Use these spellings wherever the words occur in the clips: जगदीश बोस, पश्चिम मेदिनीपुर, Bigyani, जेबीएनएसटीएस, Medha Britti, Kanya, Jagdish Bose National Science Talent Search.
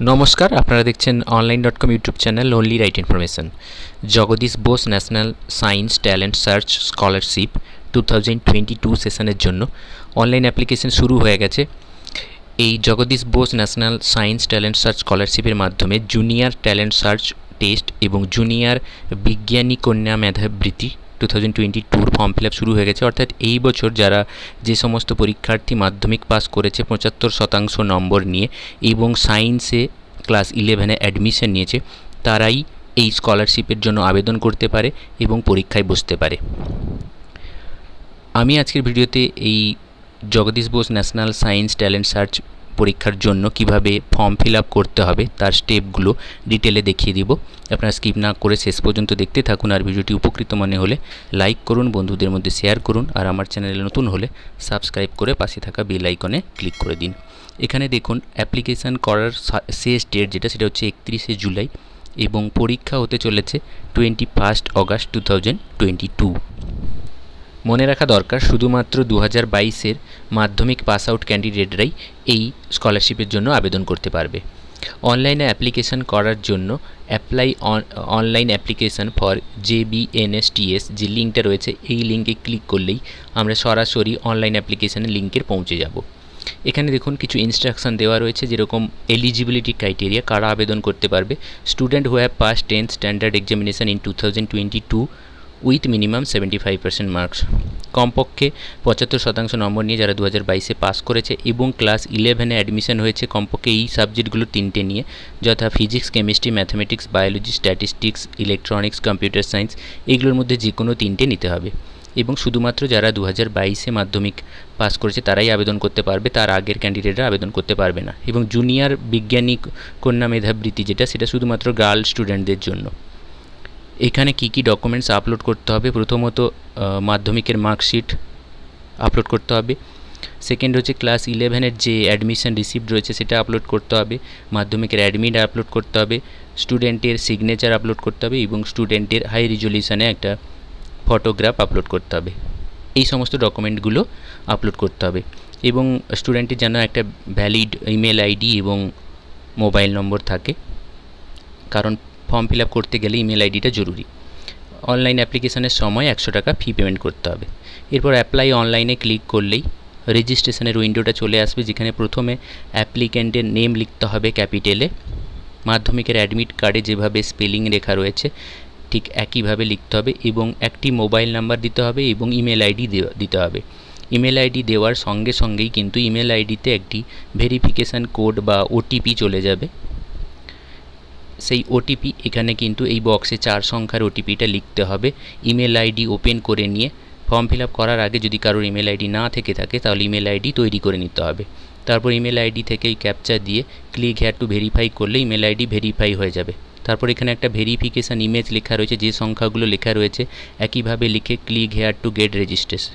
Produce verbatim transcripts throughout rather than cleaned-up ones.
नमस्कार आपनारा देखें online dot com YouTube channel only right information जगदीश बोस national science talent search scholarship दो हज़ार बाईस सेशनर जोन्नो ऑनलाइन एप्लीकेशन शुरू हो गए। ये जगदीश बोस national science talent search स्कॉलरशिपर माध्यमे जूनियर टैलेंट सर्च टेस्ट और जूनियर विज्ञानी कन्या मेधावृत्ति दो हज़ार बाईस फर्म फिल आप शुरू हो गए। अर्थात यही बचर जरा जे समस्त परीक्षार्थी माध्यमिक पास कर पचहत्तर शतांश नम्बर नहीं साइंसे क्लास इलेवेने एडमिशन नहीं ताराई स्कलारशिपर जो आवेदन करते पारे एवं परीक्षा बसते पारे। आमी आजकेर भिडियोते जगदीश बोस national science talent search परीक्षार जोन्नो किभाबे फर्म फिल आप करते हबे तार स्टेपगुलो डिटेले देखिए देब। आपनारा स्किप ना करे शेष पर्यन्त देखते थाकुन और भिडियोटी उपकृत मने होले लाइक करुन, बंधुदेर मध्य शेयर करुन और आमार चैनेले नतुन होले सबस्क्राइब करे पाशे थाका बेल आइकने क्लिक करे दिन। एखाने देखुन एप्लीकेशन करार शेष डेट जेटा सेटा होच्छे इकतीस जुलाई एबं परीक्षा होते चलेछे इक्कीस अगस्ट दो हज़ार बाईस। मने रखा दरकार शुधुमात्र दो हज़ार बाईस एर माध्यमिक पास आउट कैंडिडेटराई एई स्कलारशिपेर जोन्नो आवेदन करते पारबे। अनलाइने एप्लीकेशन करार जोन्नो apply online application for जेबीएनएसटीएस जे लिंकटा रयेछे एई लिंके क्लिक करलेई आमरा सरासरि अनलाइन एप्लीकेशने लिंकेर पौंछे जाबो। एखाने देखुन किछु इन्स्ट्रक्शन देवा रयेछे जेरकम एलिजिबिलिटी क्राइटेरिया कारा आवेदन करते पारबे। Student who have pass tenth standard examination in दो हज़ार बाईस with minimum seventy five percent marks कमपक्षे पचहत्तर शतांश नम्बर नहीं जरा दो हज़ार बाईस पास करेছে এবং ক্লাস इलेवेने एडमिशन হয়েছে কমপক্ষে এই সাবজেক্টগুলো তিনটে নিয়ে যথা physics chemistry mathematics biology statistics electronics computer science এগুলোর মধ্যে যে কোনো তিনটে নিতে হবে এবং শুধুমাত্র যারা দু হাজার বাইশে মাধ্যমিক পাস করেছে তারাই আবেদন করতে পারবে, তার আগের ক্যান্ডিডেটরা আবেদন করতে পারবে না। এবং জুনিয়র বিজ্ঞানী কন্যা মেধাবৃত্তি যেটা সেটা শুধুমাত্র গার্ল স্টুডেন্টদের জন্য। एखाने की की डॉक्यूमेंट्स आपलोड करते हैं प्रथमत माध्यमिकेर मार्कशीट आपलोड करते हैं, सेकेंड होच्छे क्लास इलेवेनर जे एडमिशन रिसिप्ट रयेछे सेटा आपलोड करते हैं, माध्यमिकेर एडमिट आपलोड करते हैं, स्टूडेंटेर सिग्नेचार आपलोड करते हैं एबं स्टूडेंटेर हाई रिजोल्यूशने एकटा फटोग्राफ आपलोड करते हैं। एई समस्त डॉक्यूमेंटगुलो आपलोड करते हैं एबं स्टूडेंटेर जेन एकटा भैलिड इमेल आईडी एबं मोबाइल नम्बर थाके कारण फर्म फिल आप करते गले इमेल आईडी जरूरी। अनलाइन एप्लीकेशनर समय एकशो टाका फी पेमेंट करते हैं। एरपर अप्लाई अनलाइने क्लिक कर ले रेजिस्ट्रेशन उइंडोटा चले आसबे जेखाने प्रथमे एप्लिकेंटेर नेम लिखते हैं कैपिटले, माध्यमिकेर एडमिट कार्डे जेभाबे स्पेलिंग रेखा रयेछे ठीक एकई भावे लिखते हैं एबं एकटी मोबाइल नम्बर दिते हैं एबं इमेल आईडी दिते हैं। इमेल आईडी देवार संगे संगेई किन्तु इमेल आईडीते एकटी भेरिफिकेशन कोड बा ओटीपी चले जाबे। सेई ओटीपी एखाने किन्तु एई बक्से चार संख्यार ओटीपीटा लिखते हबे। इमेल आईडी ओपेन करे निये फर्म फिल आप करार आगे यदि कारोर इमेल आईडी ना थेके थाके ताहले इमेल आईडी तैरी करे निते हबे। तारपर इमेल आईडी थेके कैपचा दिए क्लिक हेयर टू भेरिफाई करले इमेल आईडी भेरिफाई हये जाबे। तारपर एखाने एकटा भेरिफिकेशन इमेज लेखा रयेछे जे संख्यागुलो लेखा रयेछे एकईभाबे लिखे click here to get registration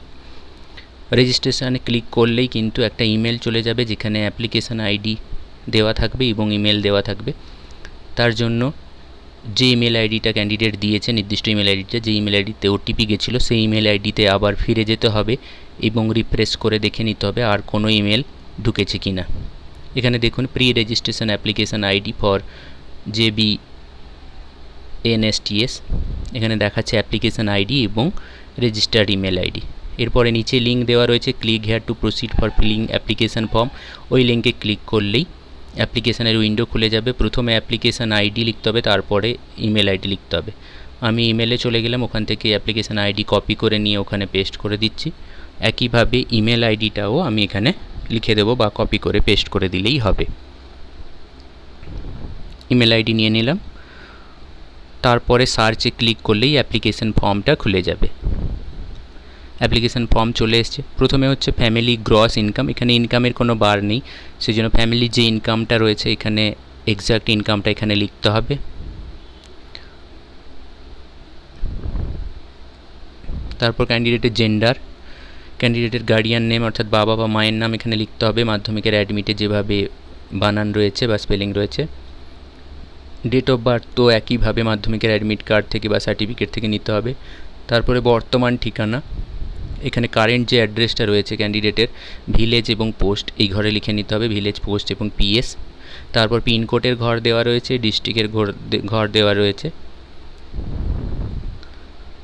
रेजिस्ट्रेशने क्लिक करलेई किन्तु एकटा इमेल चले जाबे जेखाने एप्लीकेशन आईडी देवा थाकबे एबं इमेल देवा थाकबे। तार जोन्नो जे इमेल आईडीटा कैंडिडेट दिए निर्दिष्ट इमेल आईडीटा जे इमेल आईडीते ओटीपी गेछिलो सेई इमेल आईडीते आबार फिरे जेते हबे एबं रिफ्रेश करे देखे निते हबे आर कोनो इमेल ढुकेछे किना। एखाने देखुन pre registration application ID for जेबीएनएसटीएस एखाने देखाच्छे एप्लीकेशन आईडी एबं रेजिस्टार्ड इमेल आईडी। एरपर नीचे लिंक देवा रयेछे click here to proceed for filling application form ओई लिंके क्लिक करलेई एप्लीकेशनर उइंडो खुले जाबे। प्रथमे एप्लीकेशन आईडी लिखते हबे तारपरे इमेल आईडी लिखते हबे। आमी इमेले चले गेलाम ओखान थेके एप्लीकेशन आईडी कपि करे निये ओखाने पेस्ट करे दिच्छी। एकई भावे इमेल आईडीटाओ आमी एखाने लिखे देबो बा कपि करे पेस्ट करे दिलेई हबे। इमेल आईडी निये निलाम तारपरे सार्चे क्लिक करलेई एप्लीकेशन फर्मटा खुले जाबे। एप्लीकेशन फर्म चले एसेছে। प्रथमे হচ্ছে फैमिली ग्रॉस इनकाम এখানে ইনকামের কোনো বার নেই সেজন্য फैमिली যে ইনকামটা রয়েছে এখানে এক্সাক্ট ইনকামটা এখানে লিখতে হবে। তারপর ক্যান্ডিডেটের জেন্ডার ক্যান্ডিডেটের গার্ডিয়ান নেম অর্থাৎ বাবা বা মায়ের নাম এখানে লিখতে হবে মাধ্যমিকের অ্যাডমিটে যেভাবে বানান রয়েছে বা স্পেলিং রয়েছে। ডেট অফ বার্থ তো একই ভাবে মাধ্যমিকের অ্যাডমিট কার্ড থেকে বা সার্টিফিকেট থেকে নিতে হবে। তারপরে বর্তমান ঠিকানা एखे कारेंट जो एड्रेसटा रही है कैंडिडेटर भिलेज और पोस्ट ये घरे लिखे नीते हैं भिलेज पोस्ट और पीएस তারপর পিনকোডের ঘর দেওয়া রয়েছে, ডিস্ট্রিক্টের ঘর ঘর দেওয়া রয়েছে।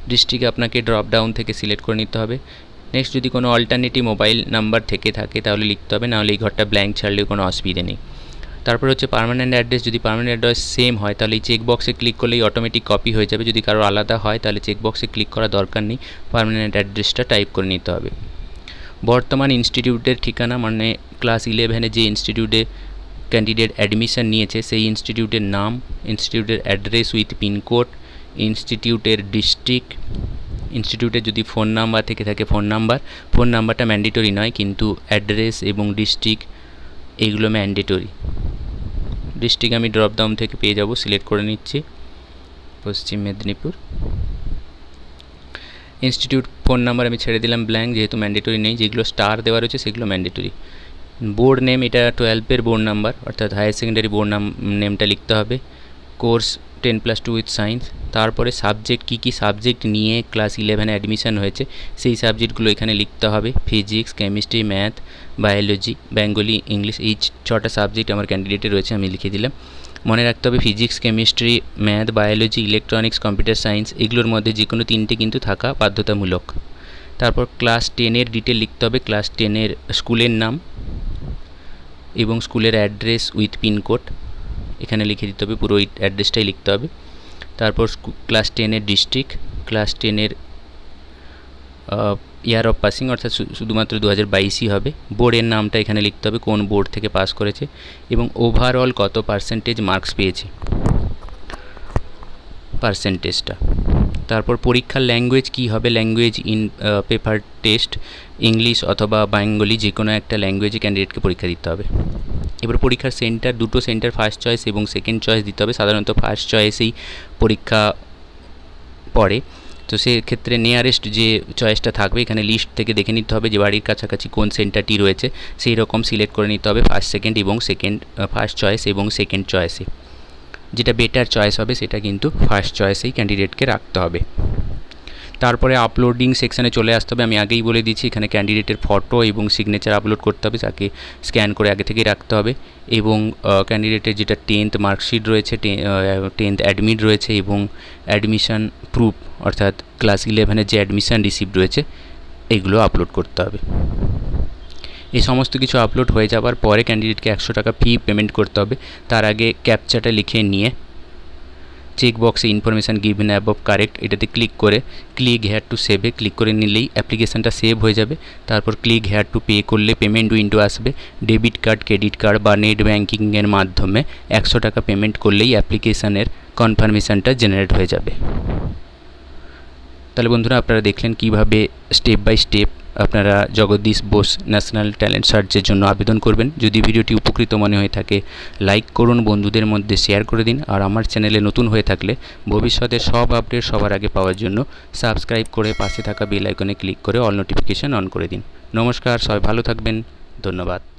ডিস্ট্রিক্ট আপনাকে ড্রপ ডাউন থেকে সিলেক্ট করে নিতে হবে। নেক্সট যদি কোনো অল্টারনেটিভ মোবাইল নাম্বার থেকে থাকে তাহলে লিখতে হবে, নাহলে এই ঘরটা ব্ল্যাঙ্ক ছাড়লেও কোনো অসুবিধে নেই। তারপর হচ্ছে পার্মানেন্ট অ্যাড্রেস, যদি পার্মানেন্ট অ্যাড্রেস সেম হয় তাহলে এই চেকবক্সে ক্লিক করলেই অটোমেটিক কপি হয়ে যাবে। যদি কারো আলাদা হয় তাহলে চেকবক্সে ক্লিক করা দরকার নেই, পার্মানেন্ট অ্যাড্রেসটা টাইপ করে নিতে হবে। বর্তমান ইনস্টিটিউটের ঠিকানা মানে ক্লাস ইলেভেনে যে ইনস্টিটিউটে ক্যান্ডিডেট অ্যাডমিশন নিয়েছে সেই ইনস্টিটিউটের নাম, ইনস্টিটিউটের অ্যাড্রেস উইথ পিনকোড, ইনস্টিটিউটের ডিস্ট্রিক্ট, ইনস্টিটিউটের যদি ফোন নাম্বার থেকে থাকে ফোন নাম্বার, ফোন নাম্বারটা ম্যান্ডেটরি নয় কিন্তু অ্যাড্রেস এবং ডিস্ট্রিক্ট এইগুলো ম্যান্ডেটরি। ডিস্ট্রিক্ট আমি ড্রপডাউন থেকে পেয়ে যাব, সিলেক্ট করে নিচ্ছি পশ্চিম মেদিনীপুর। ইনস্টিটিউট ফোন নাম্বার আমি ছেড়ে দিলাম ব্ল্যাঙ্ক, যেহেতু ম্যান্ডেটরি নেই, যেগুলো স্টার দেওয়া রয়েছে সেগুলো ম্যান্ডেটরি। বোর্ড নেম, এটা টুয়েলভের বোর্ড নাম্বার অর্থাৎ হায়ার সেকেন্ডারি বোর্ড নাম নেমটা লিখতে হবে। Course ten plus two with science. তারপরে সাবজেক্ট, কী কী সাবজেক্ট নিয়ে ক্লাস ইলেভেনে অ্যাডমিশান হয়েছে সেই সাবজেক্টগুলো এখানে লিখতে হবে। Physics, chemistry, math, biology, Bengali, English, এই ছটা সাবজেক্ট আমার ক্যান্ডিডেটে রয়েছে, আমি লিখে দিলাম। মনে রাখতে হবে physics, chemistry, math, biology, electronics, computer science, এগুলোর মধ্যে যে কোনো তিনটে কিন্তু থাকা বাধ্যতামূলক। তারপর ক্লাস টেনের ডিটেল লিখতে হবে, ক্লাস টেনের স্কুলের নাম এবং স্কুলের অ্যাড্রেস উইথ পিনকোড এখানে লিখে দিতে হবে, পুরো ওই অ্যাড্রেসটাই লিখতে হবে। তারপর ক্লাস টেনের ডিস্ট্রিক্ট, ক্লাস টেনের ইয়ার অফ পাসিং অর্থাৎ শুধুমাত্র দু হাজার বাইশই হবে। বোর্ডের নামটা এখানে লিখতে হবে, কোন বোর্ড থেকে পাস করেছে, এবং ওভারঅল কত পার্সেন্টেজ মার্কস পেয়েছে পার্সেন্টেজটা। তারপর পরীক্ষার ল্যাঙ্গুয়েজ কি হবে, language in paper test, English অথবা বেঙ্গলি যে কোনো একটা ল্যাঙ্গুয়েজে ক্যান্ডিডেটকে পরীক্ষা দিতে হবে। এবার পরীক্ষার সেন্টার, দুটো সেন্টার ফার্স্ট চয়েস এবং সেকেন্ড চয়েস দিতে হবে। সাধারণত ফার্স্ট চয়েসেই পরীক্ষা পড়ে, তো সেক্ষেত্রে নিয়ারেস্ট যে চয়েসটা থাকবে এখানে লিস্ট থেকে দেখে নিতে হবে যে বাড়ির কাছাকাছি কোন সেন্টারটি রয়েছে, সেই রকম সিলেক্ট করে নিতে হবে ফার্স্ট সেকেন্ড এবং সেকেন্ড ফার্স্ট চয়েস এবং সেকেন্ড চয়েসে। যেটা বেটার চয়েস হবে সেটা কিন্তু ফার্স্ট চয়েসেই ক্যান্ডিডেটকে রাখতে হবে। তারপরে আপলোডিং সেকশানে চলে আসতে হবে। আমি আগেই বলে দিচ্ছি এখানে ক্যান্ডিডেটের ফটো এবং সিগনেচার আপলোড করতে হবে, তাকে স্ক্যান করে আগে থেকেই রাখতে হবে। এবং ক্যান্ডিডেটের যেটা টেন্থ মার্কশিট রয়েছে, টেন্থ অ্যাডমিট রয়েছে, এবং অ্যাডমিশান প্রুফ অর্থাৎ ক্লাস ইলেভেনের যে অ্যাডমিশান রিসিপ্ট রয়েছে এগুলো আপলোড করতে হবে। এই সমস্ত কিছু আপলোড হয়ে যাওয়ার পরে ক্যান্ডিডেটকে একশো টাকা ফি পেমেন্ট করতে হবে। তার আগে ক্যাপচাটা লিখে নিয়ে চেকবক্সে ইনফরমেশান গিভেন অ্যাবভ কারেক্ট এটাতে ক্লিক করে ক্লিক হেয়ার টু সেভে ক্লিক করে নিলেই অ্যাপ্লিকেশানটা সেভ হয়ে যাবে। তারপর ক্লিক হেয়ার টু পে করলে পেমেন্ট উইন্ডো আসবে। ডেবিট কার্ড, ক্রেডিট কার্ড বা নেট ব্যাঙ্কিংয়ের মাধ্যমে একশো টাকা পেমেন্ট করলেই অ্যাপ্লিকেশানের কনফার্মেশানটা জেনারেট হয়ে যাবে। তাহলে বন্ধুরা আপনারা দেখলেন কীভাবে স্টেপ বাই স্টেপ আপনারা জগদীশ বোস ন্যাশনাল ট্যালেন্ট সার্চের জন্য আবেদন করবেন। যদি ভিডিওটি উপকৃত মনে হয়ে থাকে লাইক করুন, বন্ধুদের মধ্যে শেয়ার করে দিন। আর আমার চ্যানেলে নতুন হয়ে থাকলে ভবিষ্যতে সব আপডেট সবার আগে পাওয়ার জন্য সাবস্ক্রাইব করে পাশে থাকা বেল আইকনে ক্লিক করে অল নোটিফিকেশন অন করে দিন। নমস্কার, সবাই ভালো থাকবেন, ধন্যবাদ।